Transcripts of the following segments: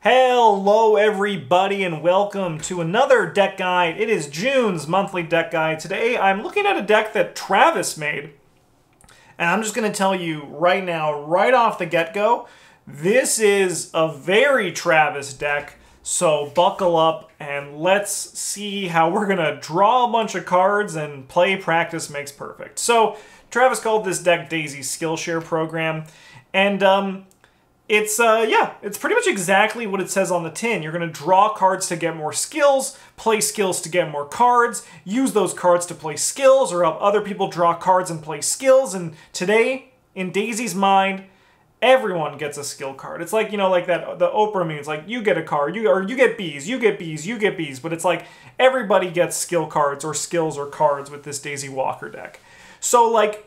Hello everybody and welcome to another deck guide. It is June's monthly deck guide. Today I'm looking at a deck that Travis made. And I'm just going to tell you right now, right off the get-go, this is a very Travis deck. So buckle up and let's see how we're going to draw a bunch of cards and play Practice Makes Perfect. So Travis called this deck Daisy's Skillshare program. And It's pretty much exactly what it says on the tin. You're going to draw cards to get more skills, play skills to get more cards, use those cards to play skills, or help other people draw cards and play skills. And today, in Daisy's mind, everyone gets a skill card. It's like, you know, like that, the Oprah meme. It's like, you get a card, you get bees, you get bees, you get bees. But it's like, everybody gets skill cards or skills or cards with this Daisy Walker deck. So, like,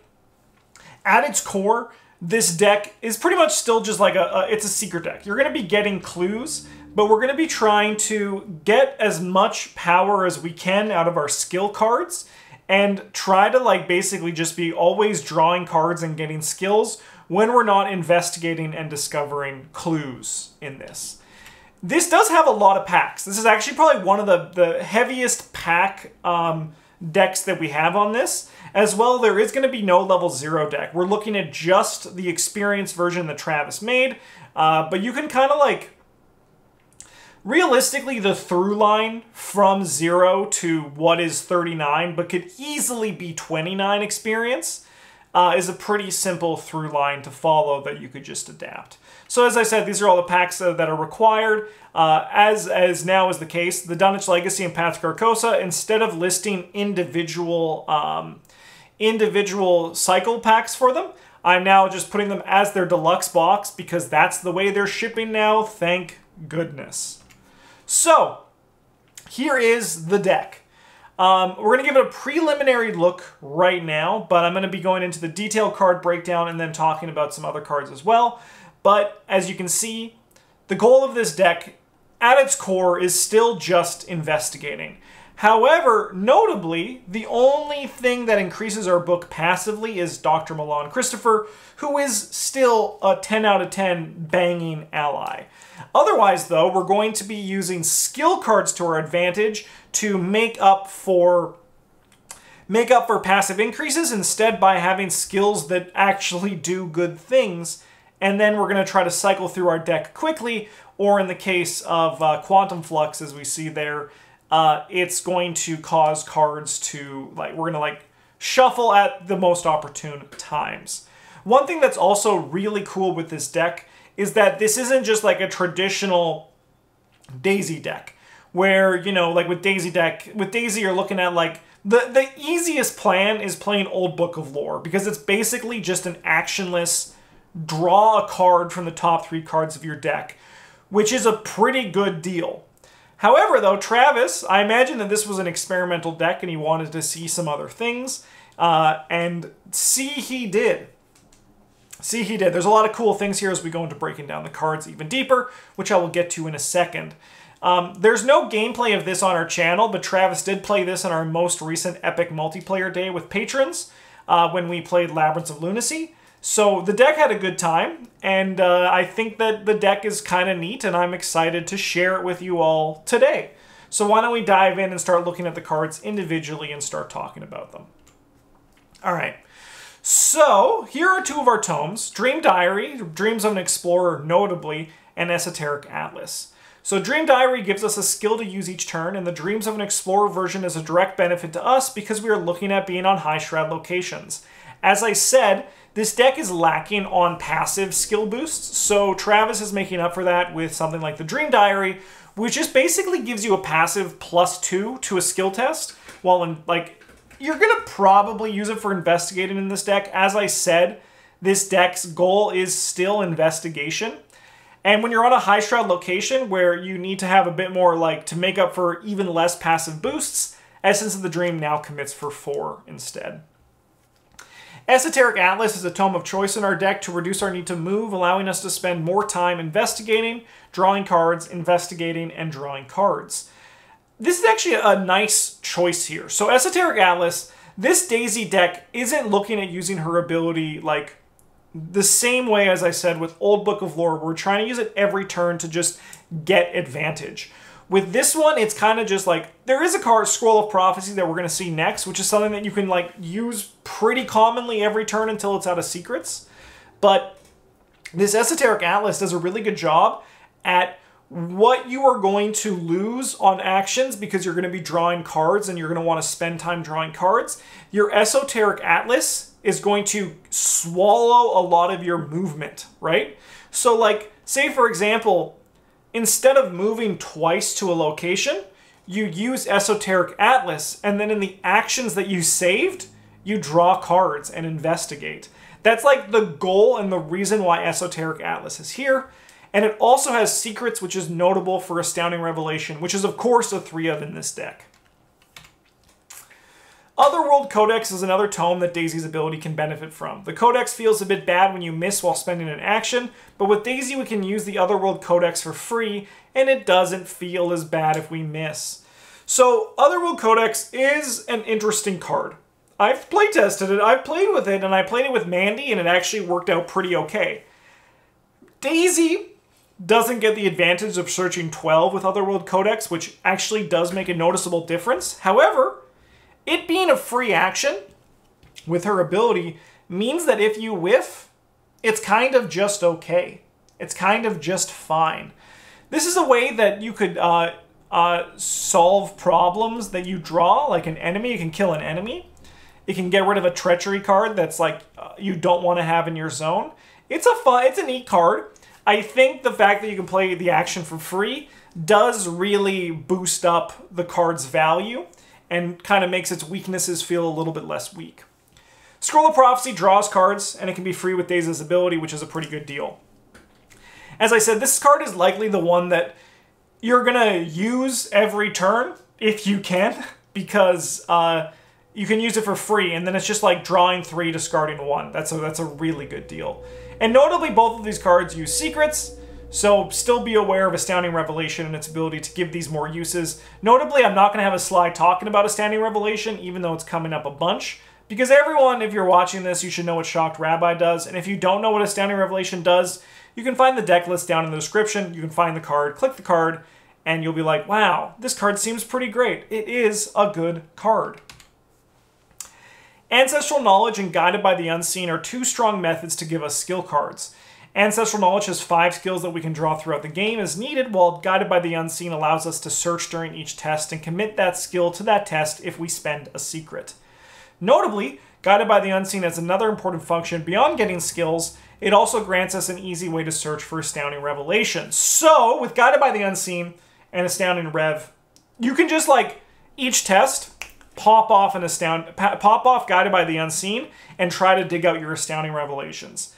at its core, this deck is pretty much still just like it's a secret deck. You're going to be getting clues, but we're going to be trying to get as much power as we can out of our skill cards and try to like basically just be always drawing cards and getting skills when we're not investigating and discovering clues in this. This does have a lot of packs. This is actually probably one of the heaviest pack decks that we have on this. As well, there is going to be no level 0 deck. We're looking at just the experience version that Travis made, but you can kind of like... Realistically, the through line from 0 to what is 39, but could easily be 29 experience, is a pretty simple through line to follow that you could just adapt. So as I said, these are all the packs that are required. As now is the case, the Dunwich Legacy and Path Carcosa, instead of listing individual cycle packs for them, I'm now just putting them as their deluxe box because that's the way they're shipping now, thank goodness. So, here is the deck. We're going to give it a preliminary look right now, but I'm going to be going into the detailed card breakdown and then talking about some other cards as well. But, as you can see, the goal of this deck, at its core, is still just investigating. However, notably, the only thing that increases our book passively is Dr. Milan Christopher, who is still a 10 out of 10 banging ally. Otherwise, though, we're going to be using skill cards to our advantage to make up for passive increases instead by having skills that actually do good things. And then we're going to try to cycle through our deck quickly, or in the case of Quantum Flux, as we see there, it's going to cause cards to, like, we're going to, like, shuffle at the most opportune times. One thing that's also really cool with this deck is that this isn't just, like, a traditional Daisy deck, where, you know, like, with Daisy you're looking at, like, the easiest plan is playing Old Book of Lore, because it's basically just an actionless draw a card from the top 3 cards of your deck, which is a pretty good deal. However, though, Travis, I imagine that this was an experimental deck and he wanted to see some other things. And see he did. See he did. There's a lot of cool things here as we go into breaking down the cards even deeper, which I will get to in a second. There's no gameplay of this on our channel, but Travis did play this on our most recent epic multiplayer day with patrons when we played Labyrinth of Lunacy. So the deck had a good time, and I think that the deck is kind of neat, and I'm excited to share it with you all today. So why don't we dive in and start looking at the cards individually and start talking about them. All right. So here are 2 of our tomes, Dream Diary, Dreams of an Explorer notably, and Esoteric Atlas. So Dream Diary gives us a skill to use each turn, and the Dreams of an Explorer version is a direct benefit to us because we are looking at being on high shroud locations. As I said, this deck is lacking on passive skill boosts, so Travis is making up for that with something like the Dream Diary, which just basically gives you a passive +2 to a skill test, while in, like, you're going to probably use it for investigating in this deck. As I said, this deck's goal is still investigation. And when you're on a high shroud location where you need to have a bit more, like, to make up for even less passive boosts, Essence of the Dream now commits for 4 instead. Esoteric Atlas is a tome of choice in our deck to reduce our need to move, allowing us to spend more time investigating, drawing cards, investigating, and drawing cards. This is actually a nice choice here. So Esoteric Atlas, this Daisy deck isn't looking at using her ability like The same way, as I said, with Old Book of Lore, we're trying to use it every turn to just get advantage. With this one, it's kind of just like, there is a card, Scroll of Prophesy, that we're going to see next, which is something that you can like use pretty commonly every turn until it's out of secrets. But this Esoteric Atlas does a really good job at what you are going to lose on actions, because you're going to be drawing cards and you're going to want to spend time drawing cards. Your Esoteric Atlas is going to swallow a lot of your movement, right? So like, say for example, instead of moving twice to a location, you use Esoteric Atlas, and then in the actions that you saved, you draw cards and investigate. That's like the goal and the reason why Esoteric Atlas is here. And it also has Secrets, which is notable for Astounding Revelation, which is, of course, a 3-of in this deck. Otherworld Codex is another tome that Daisy's ability can benefit from. The Codex feels a bit bad when you miss while spending an action, but with Daisy we can use the Otherworld Codex for free, and it doesn't feel as bad if we miss. So, Otherworld Codex is an interesting card. I've playtested it, I've played with it, and I played it with Mandy, and it actually worked out pretty okay. Daisy doesn't get the advantage of searching 12 with Otherworld Codex, which actually does make a noticeable difference. However, it being a free action with her ability means that if you whiff, it's kind of just okay. It's kind of just fine. This is a way that you could solve problems that you draw, like an enemy. You can kill an enemy. You can get rid of a treachery card that's like you don't want to have in your zone. It's a fun, it's a neat card. I think the fact that you can play the action for free does really boost up the card's value and kind of makes its weaknesses feel a little bit less weak. Scroll of Prophecy draws cards, and it can be free with Daisy's ability, which is a pretty good deal. As I said, this card is likely the one that you're going to use every turn, if you can, because you can use it for free, and then it's just like drawing 3, discarding 1. That's a really good deal. And notably, both of these cards use secrets, so still be aware of Astounding Revelation and its ability to give these more uses. Notably, I'm not going to have a slide talking about Astounding Revelation, even though it's coming up a bunch, because everyone, if you're watching this, you should know what Shocked Rabbi does, and if you don't know what Astounding Revelation does, you can find the deck list down in the description, you can find the card, click the card, and you'll be like, wow, this card seems pretty great. It is a good card. Ancestral Knowledge and Guided by the Unseen are two strong methods to give us skill cards. Ancestral Knowledge has 5 skills that we can draw throughout the game as needed, while Guided by the Unseen allows us to search during each test and commit that skill to that test if we spend a secret. Notably, Guided by the Unseen has another important function beyond getting skills. It also grants us an easy way to search for Astounding Revelation. So, with Guided by the Unseen and Astounding Rev, you can just, like, each test, pop off Guided by the Unseen and try to dig out your Astounding Revelations.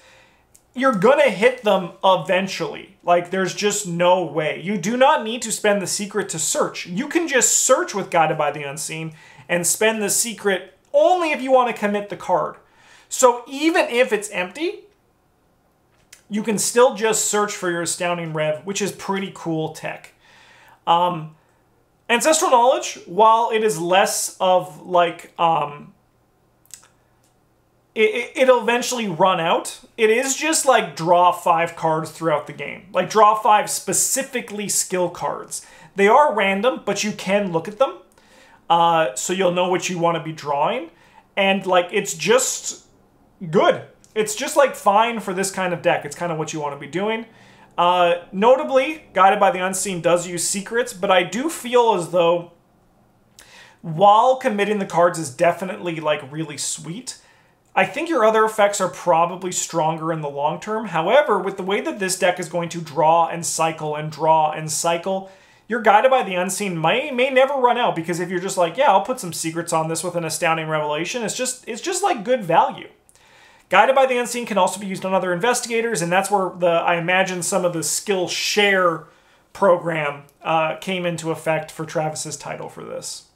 You're gonna hit them eventually. Like, there's just no way. You do not need to spend the secret to search. You can just search with Guided by the Unseen and spend the secret only if you want to commit the card. So even if it's empty, you can still just search for your Astounding Rev, which is pretty cool tech. Ancestral Knowledge, while it is less of like, it'll eventually run out, it is just like draw 5 cards throughout the game. Like draw 5 specifically skill cards. They are random, but you can look at them, so you'll know what you want to be drawing. And like, it's just good. It's just like fine for this kind of deck. It's kind of what you want to be doing. Notably, Guided by the Unseen does use secrets, but I do feel as though while committing the cards is definitely like really sweet, I think your other effects are probably stronger in the long term. However, with the way that this deck is going to draw and cycle and draw and cycle, your Guided by the Unseen may never run out, because if you're just like, yeah, I'll put some secrets on this with an Astounding Revelation, it's just like good value. Guided by the Unseen can also be used on other investigators, and that's where I imagine some of the Skillshare program came into effect for Travis's title for this.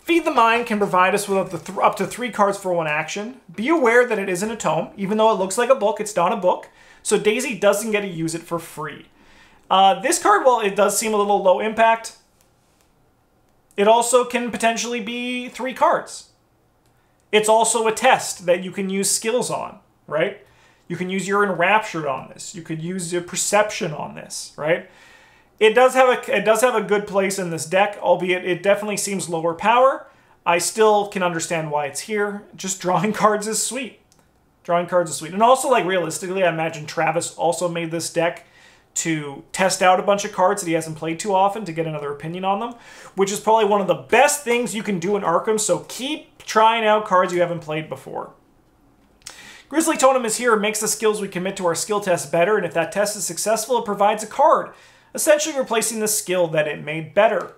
Feed the Mind can provide us with up to 3 cards for 1 action. Be aware that it isn't a tome. Even though it looks like a book, it's not a book, so Daisy doesn't get to use it for free. This card, while it does seem a little low impact, it also can potentially be 3 cards. It's also a test that you can use skills on, right? You can use your Enraptured on this. You could use your Perception on this, right? It does have a good place in this deck, albeit it definitely seems lower power. I still can understand why it's here. Just drawing cards is sweet. Drawing cards is sweet. And also, like, realistically, I imagine Travis also made this deck to test out a bunch of cards that he hasn't played too often to get another opinion on them, which is probably one of the best things you can do in Arkham, so keep trying out cards you haven't played before. Grizzly Totem is here. It makes the skills we commit to our skill test better, and if that test is successful, it provides a card, essentially replacing the skill that it made better.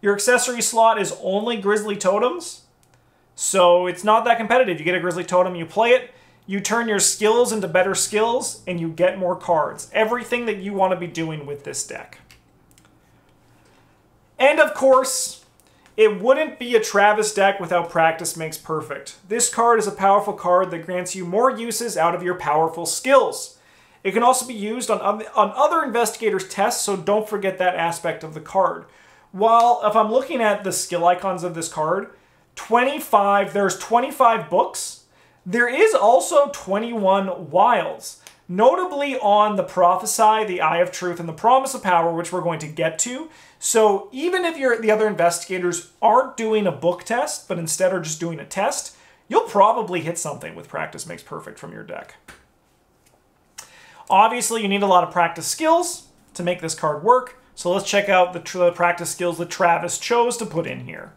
Your accessory slot is only Grizzly Totems, so it's not that competitive. You get a Grizzly Totem, you play it, you turn your skills into better skills, and you get more cards. Everything that you want to be doing with this deck. And of course, it wouldn't be a Travis deck without Practice Makes Perfect. This card is a powerful card that grants you more uses out of your powerful skills. It can also be used on other investigators' tests, so don't forget that aspect of the card. While, if I'm looking at the skill icons of this card, there's 25 books. There is also 21 wilds, notably on the Prophesy, the Eye of Truth, and the Promise of Power, which we're going to get to. So even if the other investigators aren't doing a book test, but instead are just doing a test, you'll probably hit something with Practice Makes Perfect from your deck. Obviously, you need a lot of practice skills to make this card work, so let's check out the practice skills that Travis chose to put in here.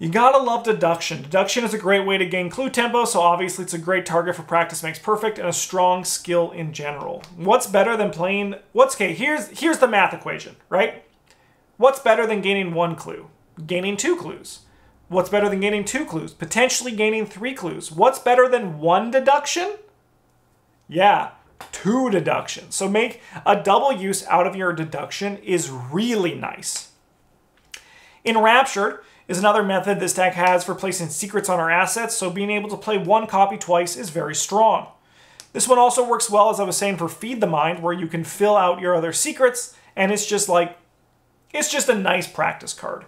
You gotta love Deduction. Deduction is a great way to gain clue tempo, so obviously it's a great target for Practice Makes Perfect and a strong skill in general. What's better than playing... Here's the math equation, right? What's better than gaining one clue? Gaining two clues. What's better than gaining two clues? Potentially gaining three clues. What's better than one deduction? Yeah, two deductions. So make a double use out of your deduction is really nice. Enraptured is another method this deck has for placing secrets on our assets, so being able to play one copy twice is very strong. This one also works well, as I was saying, for Feed the Mind, where you can fill out your other secrets, and it's just a nice practice card.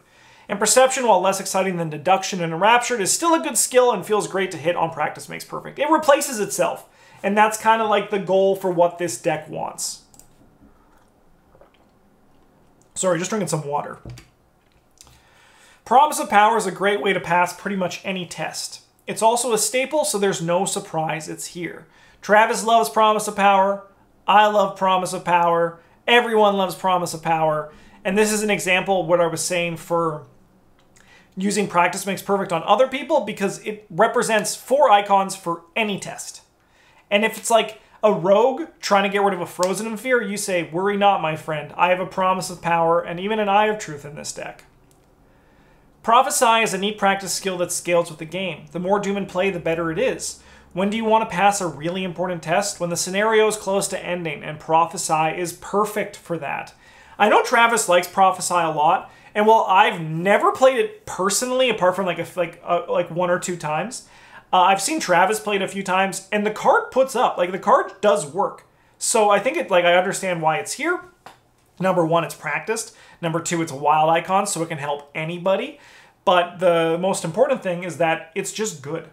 And Perception, while less exciting than Deduction and Enraptured, is still a good skill and feels great to hit on Practice Makes Perfect. It replaces itself, and that's kind of like the goal for what this deck wants. Sorry, just drinking some water. Promise of Power is a great way to pass pretty much any test. It's also a staple, so there's no surprise it's here. Travis loves Promise of Power. I love Promise of Power. Everyone loves Promise of Power. And this is an example of what I was saying for using Practice Makes Perfect on other people, because it represents four icons for any test. And if it's like a rogue trying to get rid of a frozen in fear, you say, "Worry not, my friend. I have a Promise of Power and even an Eye of Truth in this deck." Prophesy is a neat practice skill that scales with the game. The more Doom and play, the better it is. When do you want to pass a really important test? When the scenario is close to ending, and Prophesy is perfect for that. I know Travis likes Prophesy a lot, and while I've never played it personally, apart from like one or two times, I've seen Travis play it a few times, and the card puts up. Like, the card does work. So I think I understand why it's here. Number one, it's practiced. Number two, it's a wild icon, so it can help anybody. But the most important thing is that it's just good.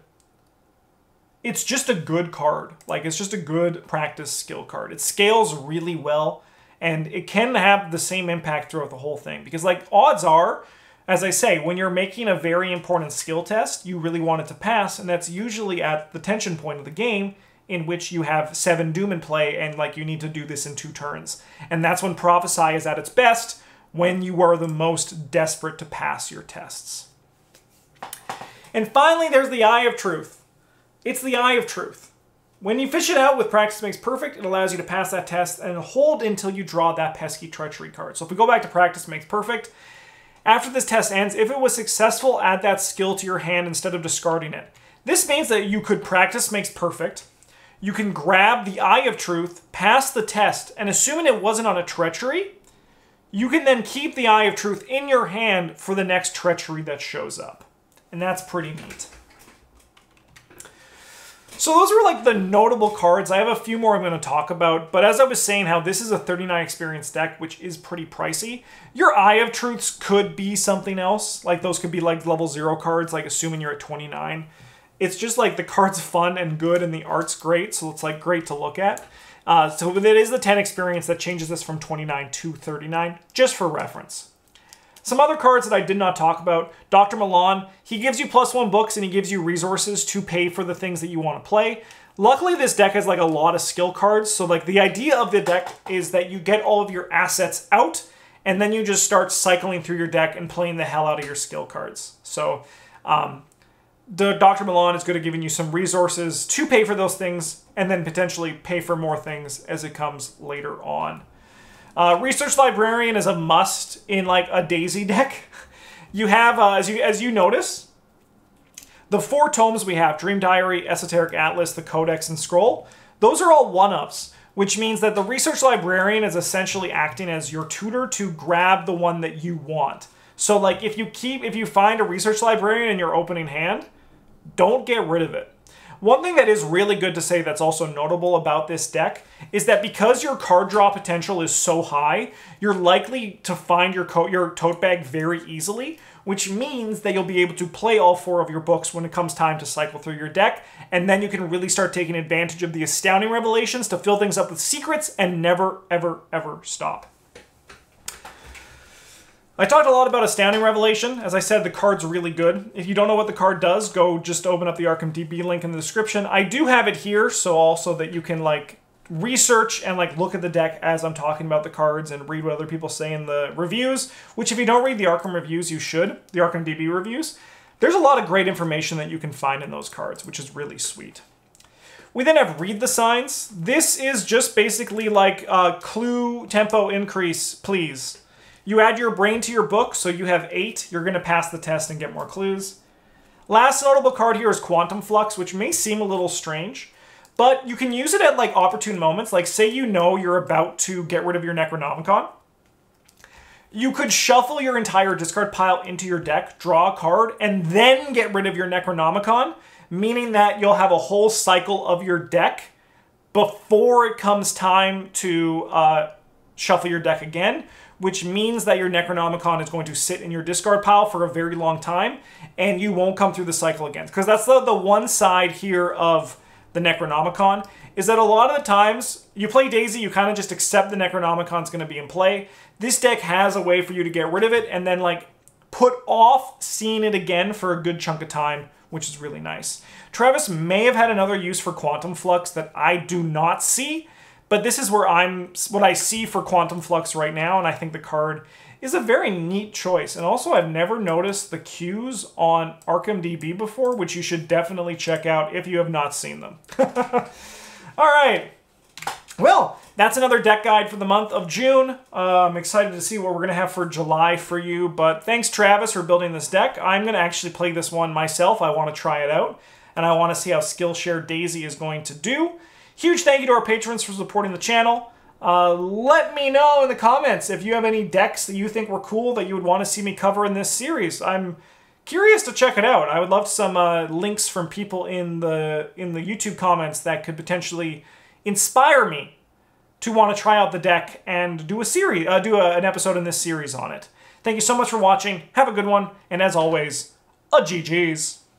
It's just a good card. Like, it's just a good practice skill card. It scales really well, and it can have the same impact throughout the whole thing. Because, like, odds are, as I say, when you're making a very important skill test, you really want it to pass, and that's usually at the tension point of the game, in which you have 7 Doom in play, and like you need to do this in 2 turns. And that's when Prophesy is at its best, when you are the most desperate to pass your tests. And finally, there's the Eye of Truth. It's the Eye of Truth. When you fish it out with Practice Makes Perfect, it allows you to pass that test and hold until you draw that pesky treachery card. So if we go back to Practice Makes Perfect, after this test ends, if it was successful, add that skill to your hand instead of discarding it. This means that you could Practice Makes Perfect, you can grab the Eye of Truth, pass the test, and assuming it wasn't on a treachery, you can then keep the Eye of Truth in your hand for the next treachery that shows up. And that's pretty neat. So those were like the notable cards. I have a few more I'm going to talk about, but as I was saying, how this is a 39 experience deck, which is pretty pricey. Your Eye of Truths could be something else. Like those could be like level 0 cards, like assuming you're at 29. It's just like the card's fun and good and the art's great, so it's like great to look at. So it is the 10 experience that changes this from 29 to 39, just for reference. Some other cards that I did not talk about, Dr. Milan, he gives you +1 books and he gives you resources to pay for the things that you want to play. Luckily, this deck has like a lot of skill cards, so like the idea of the deck is that you get all of your assets out and then you just start cycling through your deck and playing the hell out of your skill cards. So, the Dr. Milan is good at giving you some resources to pay for those things and then potentially pay for more things as it comes later on. Research Librarian is a must in like a Daisy deck. You have, as you notice, the 4 tomes we have, Dream Diary, Esoteric Atlas, the Codex, and Scroll, those are all 1-ups, which means that the Research Librarian is essentially acting as your tutor to grab the one that you want. So like if you find a Research Librarian in your opening hand, don't get rid of it. One thing that is really good to say that's also notable about this deck is that because your card draw potential is so high, you're likely to find your tote bag very easily, which means that you'll be able to play all 4 of your books when it comes time to cycle through your deck, and then you can really start taking advantage of the Astounding Revelations to fill things up with secrets and never, ever, ever stop. I talked a lot about Astounding Revelation. As I said, the card's really good. If you don't know what the card does, go just open up the Arkham DB link in the description. I do have it here, so also that you can like research and like look at the deck as I'm talking about the cards and read what other people say in the reviews, whiwhich if you don't read the Arkham reviews, you should, the Arkham DB reviews. There's a lot of great information that you can find in those cards, which is really sweet. We then have Read the Signs. This is just basically like clue tempo increase, please. You add your brain to your book, so you have 8. You're going to pass the test and get more clues. Last notable card here is Quantum Flux, which may seem a little strange, but you can use it at like opportune moments. Like say you know you're about to get rid of your Necronomicon. You could shuffle your entire discard pile into your deck, draw a card, and then get rid of your Necronomicon, meaning that you'll have a whole cycle of your deck before it comes time to shuffle your deck again, which means that your Necronomicon is going to sit in your discard pile for a very long time, and you won't come through the cycle again. Because that's the one side here of the Necronomicon, is that a lot of the times, you play Daisy, you kind of just accept the Necronomicon's going to be in play. This deck has a way for you to get rid of it, and then like put off seeing it again for a good chunk of time, which is really nice. Travis may have had another use for Quantum Flux that I do not see, but this is where what I see for Quantum Flux right now, and I think the card is a very neat choice. And also, I've never noticed the cues on Arkham DB before, which you should definitely check out if you have not seen them. All right. Well, that's another deck guide for the month of June. I'm excited to see what we're going to have for July for you. But thanks, Travis, for building this deck. I'm going to actually play this one myself. I want to try it out, and I want to see how Skillshare Daisy is going to do. Huge thank you to our patrons for supporting the channel. Let me know in the comments if you have any decks that you think were cool that you would want to see me cover in this series. I'm curious to check it out. I would love some links from people in the YouTube comments that could potentially inspire me to want to try out the deck and do a series, an episode in this series on it. Thank you so much for watching. Have a good one, and as always, a GG's.